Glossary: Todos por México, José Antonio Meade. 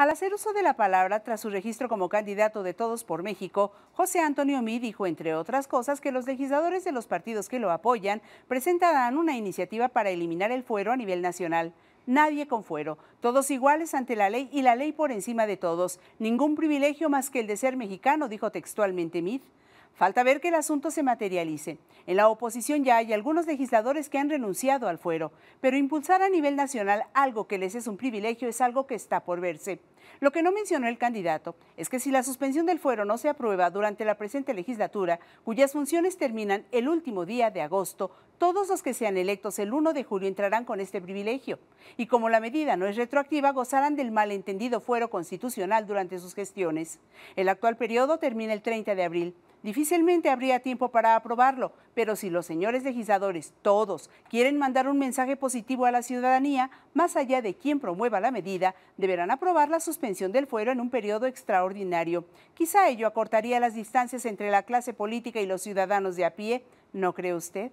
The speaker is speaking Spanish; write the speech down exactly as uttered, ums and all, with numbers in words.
Al hacer uso de la palabra tras su registro como candidato de Todos por México, José Antonio Meade dijo, entre otras cosas, que los legisladores de los partidos que lo apoyan presentarán una iniciativa para eliminar el fuero a nivel nacional. Nadie con fuero, todos iguales ante la ley y la ley por encima de todos. Ningún privilegio más que el de ser mexicano, dijo textualmente Meade. Falta ver que el asunto se materialice. En la oposición ya hay algunos legisladores que han renunciado al fuero, pero impulsar a nivel nacional algo que les es un privilegio es algo que está por verse. Lo que no mencionó el candidato es que si la suspensión del fuero no se aprueba durante la presente legislatura, cuyas funciones terminan el último día de agosto, todos los que sean electos el uno de julio entrarán con este privilegio. Y como la medida no es retroactiva, gozarán del malentendido fuero constitucional durante sus gestiones. El actual periodo termina el treinta de abril. Difícilmente habría tiempo para aprobarlo, pero si los señores legisladores, todos, quieren mandar un mensaje positivo a la ciudadanía, más allá de quien promueva la medida, deberán aprobar la suspensión del fuero en un periodo extraordinario. Quizá ello acortaría las distancias entre la clase política y los ciudadanos de a pie, ¿no cree usted?